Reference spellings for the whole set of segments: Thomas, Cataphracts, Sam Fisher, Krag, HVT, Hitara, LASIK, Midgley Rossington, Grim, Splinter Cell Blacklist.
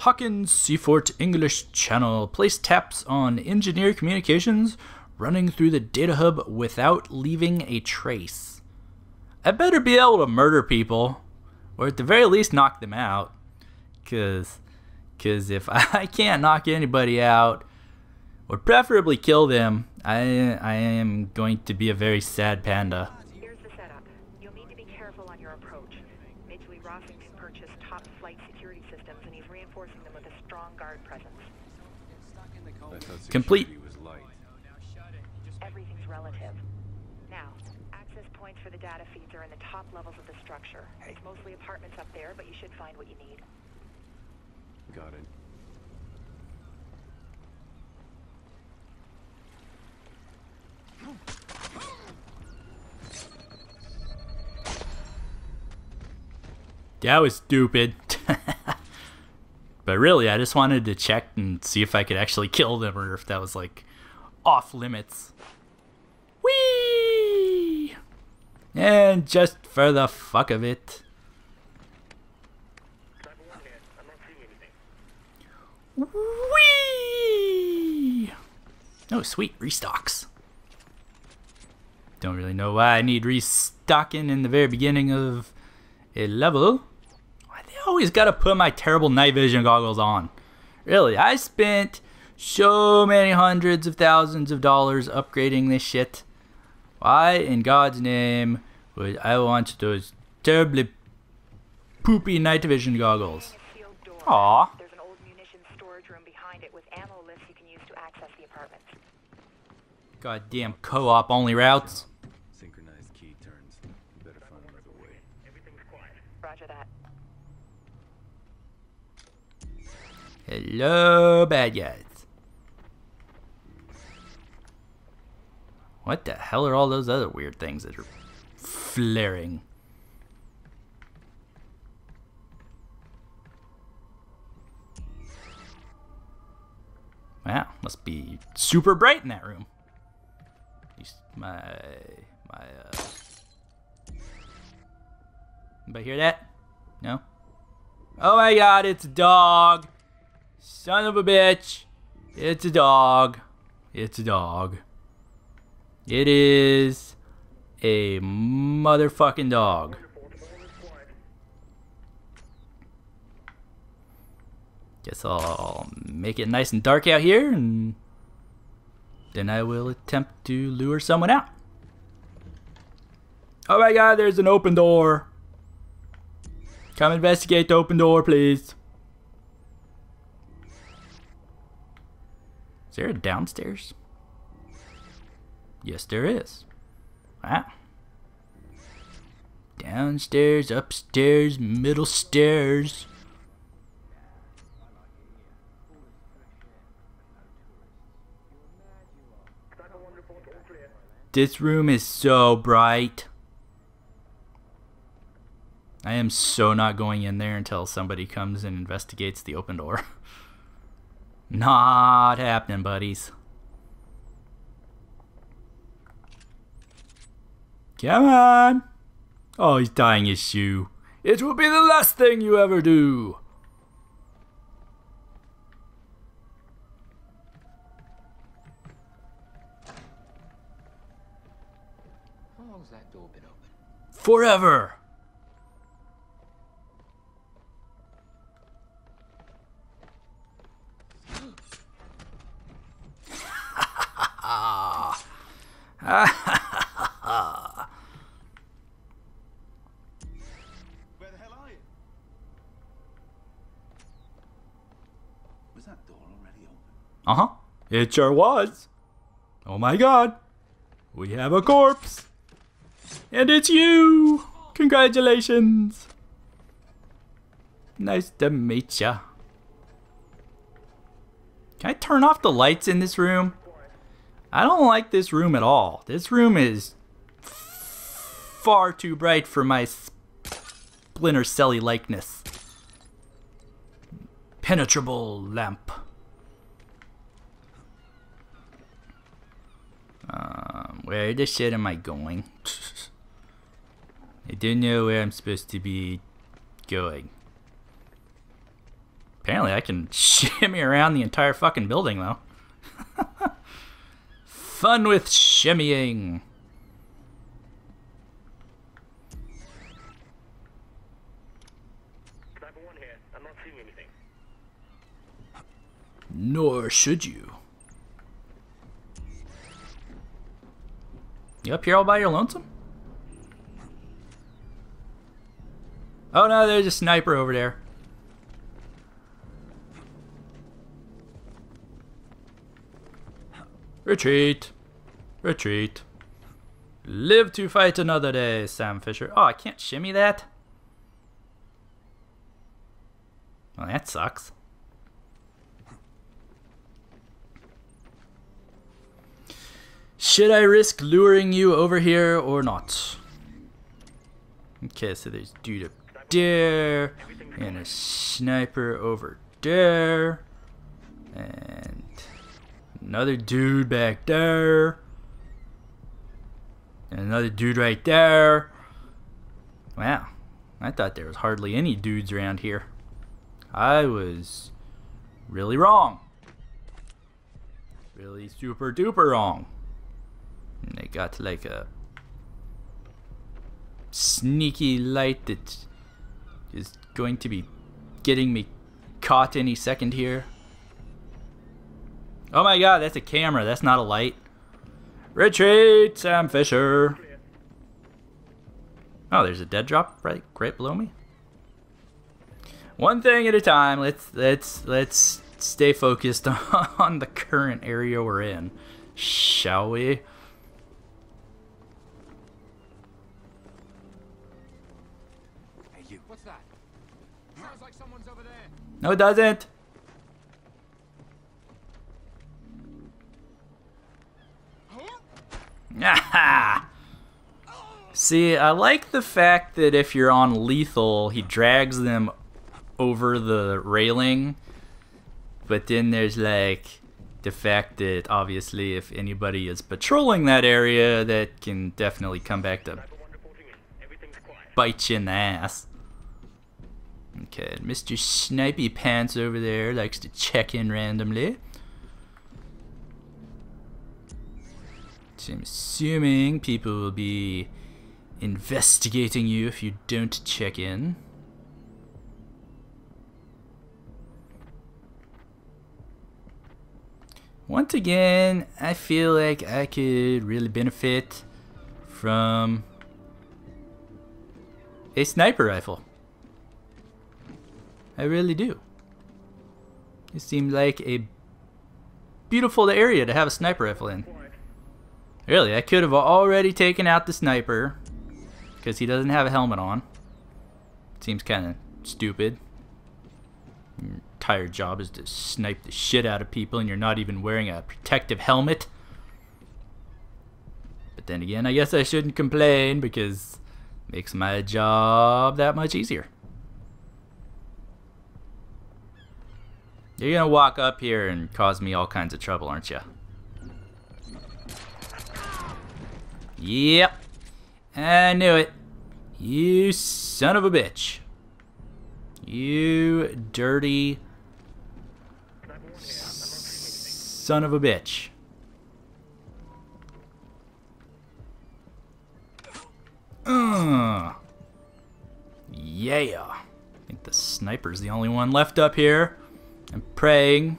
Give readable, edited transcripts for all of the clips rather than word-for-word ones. Hawkins Seafort English Channel. Place taps on engineer communications running through the data hub without leaving a trace. I better be able to murder people, or at the very least knock them out, cause if I can't knock anybody out, or preferably kill them, I am going to be a very sad panda. Here's the setup. You'll need to be careful on your approach. Midgley Rossington purchased top-flight security systems, and he's reinforcing them with a strong guard presence. Complete. Everything's relative. Now, access points for the data feeds are in the top levels of the structure. It's mostly apartments up there, but you should find what you need. Got it. That was stupid. But really, I just wanted to check and see if I could actually kill them or if that was like off limits. Whee! And just for the fuck of it. Whee! Oh, sweet. Restocks. Don't really know why I need restocking in the very beginning of a level. Why they always gotta put my terrible night vision goggles on? Really, I spent so many hundreds of thousands of dollars upgrading this shit. Why in God's name would I want those terribly poopy night vision goggles? Aww. Goddamn co-op only routes. Synchronized key turns. Better find another way. Everything's quiet. Roger that. Hello, bad guys. What the hell are all those other weird things that are flaring? Wow, must be super bright in that room. My anybody hear that? No? Oh my god, it's a dog! Son of a bitch! It's a dog. It's a dog. It is a motherfucking dog. Guess I'll make it nice and dark out here and then I will attempt to lure someone out. Oh my god, there's an open door. Come investigate the open door, please. Is there a downstairs? Yes, there is. Wow. Downstairs, upstairs, middle stairs. This room is so bright. I am so not going in there until somebody comes and investigates the open door. Not happening, buddies. Come on. Oh, he's tying his shoe. It will be the last thing you ever do. Forever. Where the hell are you? Was that door already open? Uh-huh. It sure was. Oh my god. We have a corpse. And it's you! Congratulations! Nice to meet ya. Can I turn off the lights in this room? I don't like this room at all. This room is far too bright for my Splinter Cell-y likeness. Penetrable lamp. Where the shit am I going? I don't know where I'm supposed to be going. Apparently I can shimmy around the entire fucking building, though. Fun with shimmying. Sniper one here. I'm not seeing anything. Nor should you. You up here all by your lonesome? Oh no, there's a sniper over there. Retreat. Retreat. Live to fight another day, Sam Fisher. Oh, I can't shimmy that? Well, that sucks. Should I risk luring you over here or not? Okay, so there's dude up there, and a sniper over there, and another dude back there, and another dude right there. Wow, I thought there was hardly any dudes around here. I was really wrong. Really super duper wrong. And they got like a sneaky light that is going to be getting me caught any second here. Oh my god, that's a camera, that's not a light. Retreat, Sam Fisher. Oh, there's a dead drop right below me. One thing at a time. Let's stay focused on the current area we're in, shall we? No, it doesn't. See, I like the fact that if you're on lethal, he drags them over the railing. But then there's like the fact that obviously if anybody is patrolling that area, that can definitely come back to bite you in the ass. Okay, Mr. Snipey Pants over there likes to check in randomly. So I'm assuming people will be investigating you if you don't check in. Once again, I feel like I could really benefit from a sniper rifle. I really do. It seemed like a beautiful area to have a sniper rifle in. Really, I could have already taken out the sniper because he doesn't have a helmet on. Seems kind of stupid. Your entire job is to snipe the shit out of people and you're not even wearing a protective helmet. But then again, I guess I shouldn't complain because it makes my job that much easier. You're gonna walk up here and cause me all kinds of trouble, aren't you? Yep. I knew it. You son of a bitch. You dirty son of a bitch. Yeah. I think the sniper's the only one left up here. I'm praying.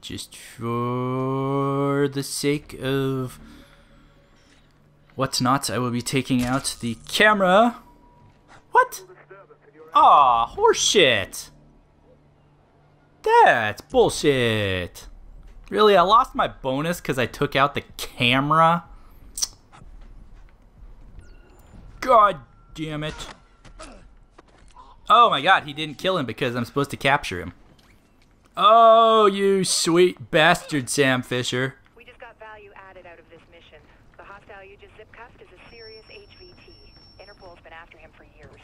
Just for the sake of what's not, I will be taking out the camera. What? Aw, horseshit. That's bullshit. Really, I lost my bonus because I took out the camera? God damn it. Oh my god, he didn't kill him because I'm supposed to capture him. Oh, you sweet bastard, Sam Fisher. We just got value added out of this mission. The hostile you just zip-cuffed is a serious HVT. Interpol's been after him for years.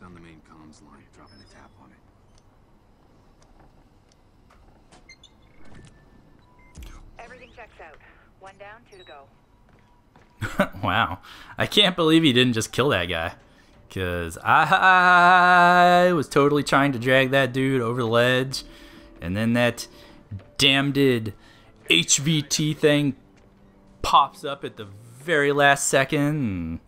Down the main comms line, dropping a tap on it. Everything checks out. One down, two to go. Wow. I can't believe he didn't just kill that guy. Because I was totally trying to drag that dude over the ledge. And then that damned HVT thing pops up at the very last second.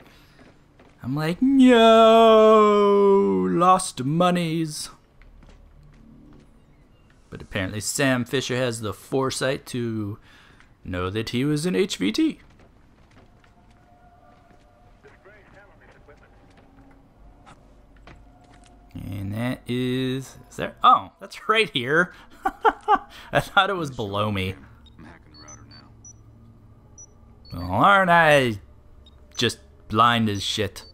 I'm like, no, lost monies. But apparently Sam Fisher has the foresight to know that he was an HVT. And that is there? Oh, that's right here. I thought it was below me. Well, aren't I just blind as shit?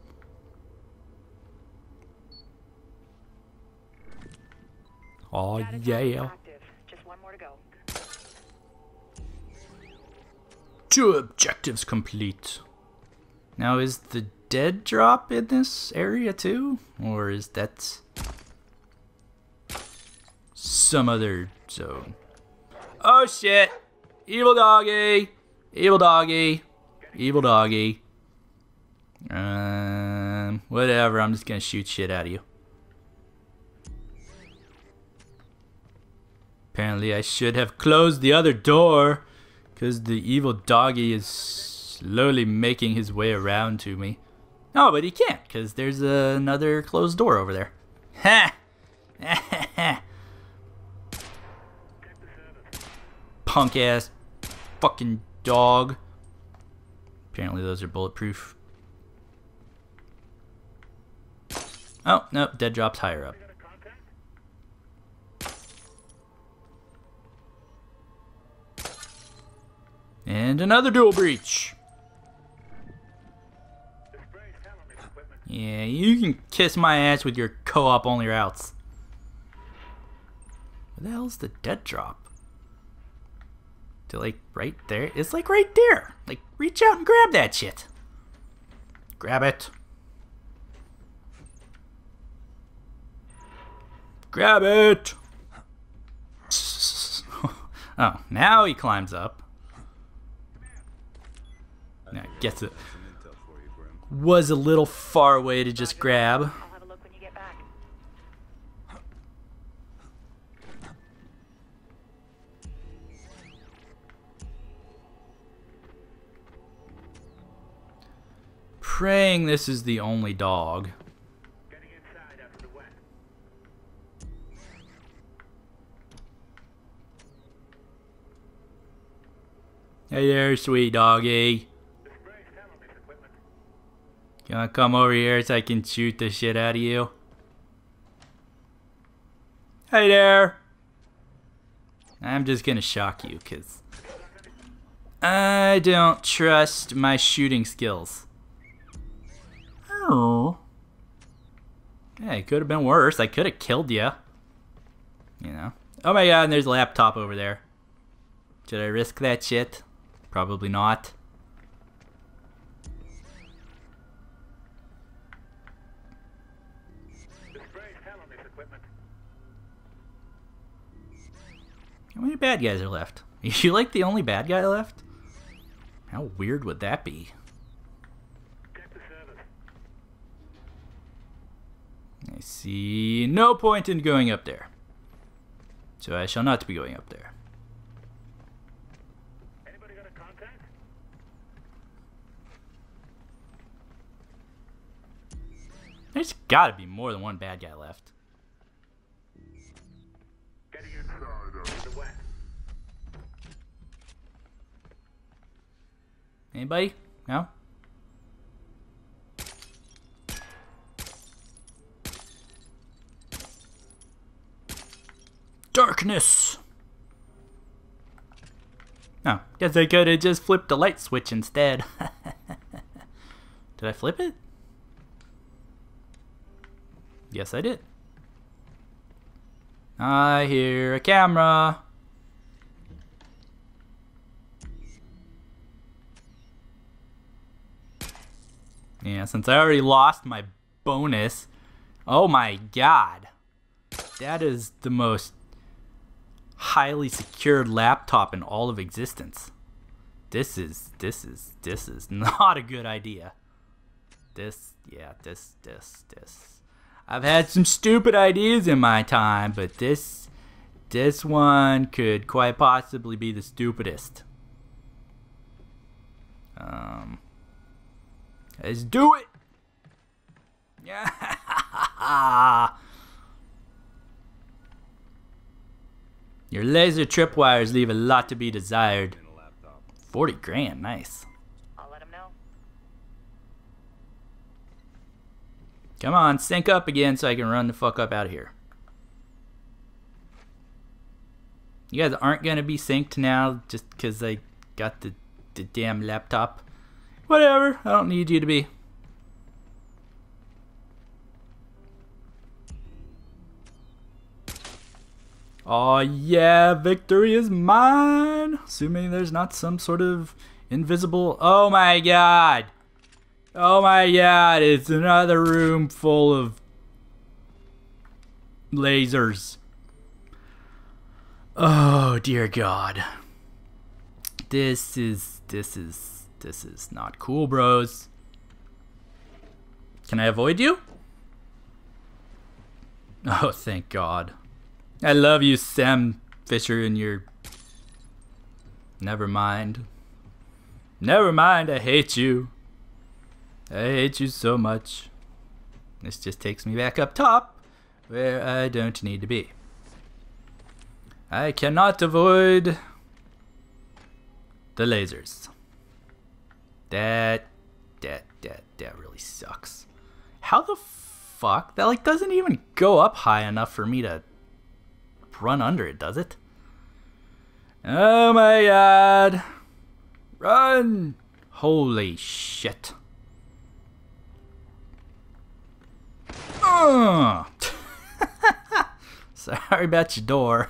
Oh yeah. Just one more to go. 2 objectives complete. Now is the dead drop in this area too? Or is that some other zone? Oh shit! Evil doggy! Evil doggy! Evil doggy! Whatever, I'm just gonna shoot shit out of you. Apparently I should have closed the other door, because the evil doggy is slowly making his way around to me. No, but he can't, because there's another closed door over there. Ha! Punk ass fucking dog. Apparently those are bulletproof. Oh, no, dead drop's higher up. And another dual breach. Yeah, you can kiss my ass with your co-op only routes. Where the hell's the dead drop? To like right there? It's like right there. Like reach out and grab that shit. Grab it. Grab it. Oh, now he climbs up. I guess it was a little far away to just grab. I'll have a look when you get back. Praying this is the only dog. Getting inside after the wet. Hey there, sweet doggy. Gonna come over here so I can shoot the shit out of you. Hey there! I'm just gonna shock you, cause I don't trust my shooting skills. Oh. Yeah, it could have been worse. I could have killed ya. You know. Oh my god, and there's a laptop over there. Should I risk that shit? Probably not. How many bad guys are left? Are you like the only bad guy left? How weird would that be? I see no point in going up there. So I shall not be going up there. Anybody got a contact? There's gotta be more than one bad guy left. Anybody? No? Darkness! Oh, guess I could have just flipped the light switch instead. Did I flip it? Yes, I did. I hear a camera. Yeah, since I already lost my bonus. Oh my god. That is the most highly secured laptop in all of existence. This is not a good idea. This. I've had some stupid ideas in my time, but this one could quite possibly be the stupidest. Let's do it. Yeah. Your laser tripwires leave a lot to be desired. 40 grand, nice. I'll let him know. Come on, sync up again so I can run the fuck up out of here. You guys aren't gonna be synced now just because I got the damn laptop. Whatever, I don't need you to be. Oh yeah, victory is mine! Assuming there's not some sort of invisible... Oh my god! Oh my god, it's another room full of... lasers. Oh dear god. This is not cool, bros. Can I avoid you? Oh, thank god. I love you, Sam Fisher, and your... Never mind. Never mind, I hate you. I hate you so much. This just takes me back up top, where I don't need to be. I cannot avoid the lasers. That really sucks. How the fuck? That, like, doesn't even go up high enough for me to... run under it, does it? Oh my god! Run! Holy shit! Sorry about your door.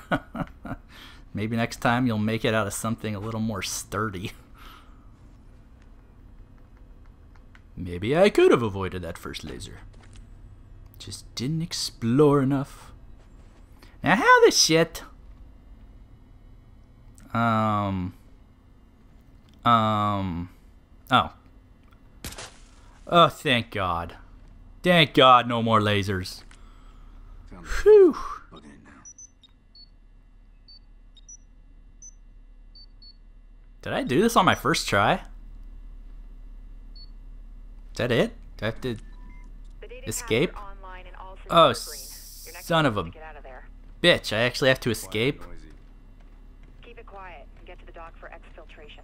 Maybe next time you'll make it out of something a little more sturdy. Maybe I could have avoided that first laser. Just didn't explore enough. Now how the shit? Oh. Oh, thank god. Thank god, no more lasers. Whew. Did I do this on my first try? Is that it? Do I have to escape? Oh, son of a... bitch, I actually have to escape. Keep it quiet and get to the dock for exfiltration.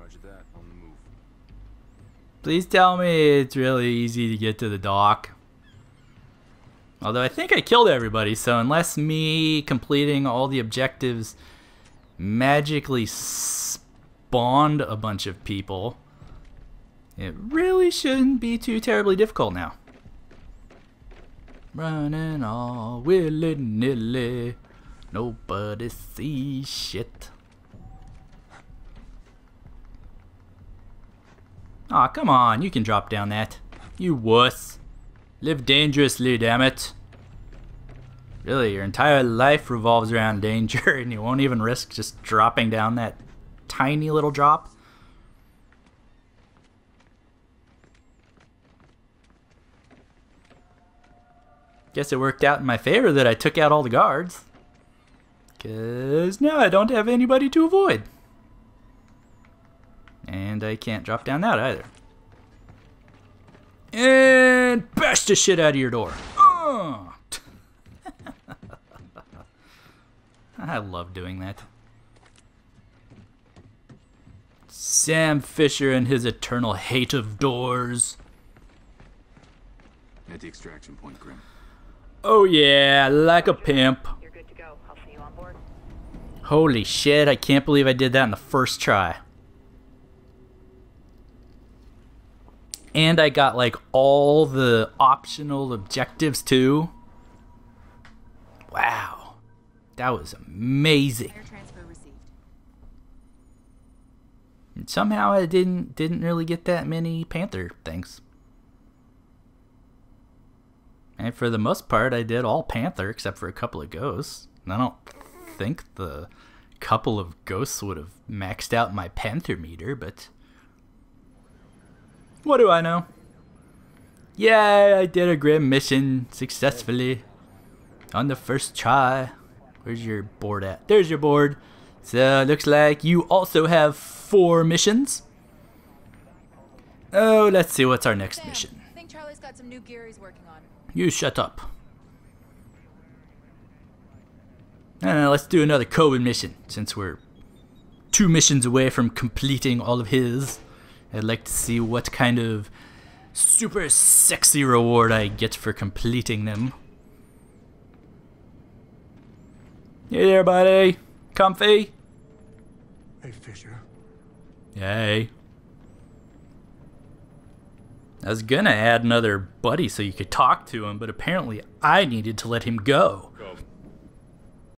Roger that, on the move. Please tell me it's really easy to get to the dock. Although I think I killed everybody, so unless me completing all the objectives magically spawned a bunch of people, it really shouldn't be too terribly difficult now. Running all willy-nilly, nobody sees shit. Aw, come on, you can drop down that. You wuss. Live dangerously, dammit. Really, your entire life revolves around danger and you won't even risk just dropping down that tiny little drop? Guess it worked out in my favor that I took out all the guards. 'Cause now I don't have anybody to avoid. And I can't drop down that either. And bash the shit out of your door. Oh. I love doing that. Sam Fisher and his eternal hate of doors. At the extraction point, Grim. Oh yeah, like a pimp. You're good to go. I'll see you on board. Holy shit, I can't believe I did that in the first try. And I got like all the optional objectives too. Wow. That was amazing. Wire transfer received. And somehow I didn't really get that many Panther things. And for the most part, I did all Panther except for a couple of ghosts. And I don't think the couple of ghosts would have maxed out my panther meter, but what do I know? Yeah, I did a Grim mission successfully on the first try. Where's your board at? There's your board. So it looks like you also have 4 missions. Oh, let's see what's our next mission. I think Charlie's got some new gear he's working on. You shut up. No, let's do another Cohen mission since we're 2 missions away from completing all of his. I'd like to see what kind of super sexy reward I get for completing them. Hey there, buddy. Comfy? Hey, Fisher. Hey. I was gonna add another buddy so you could talk to him, but apparently I needed to let him go.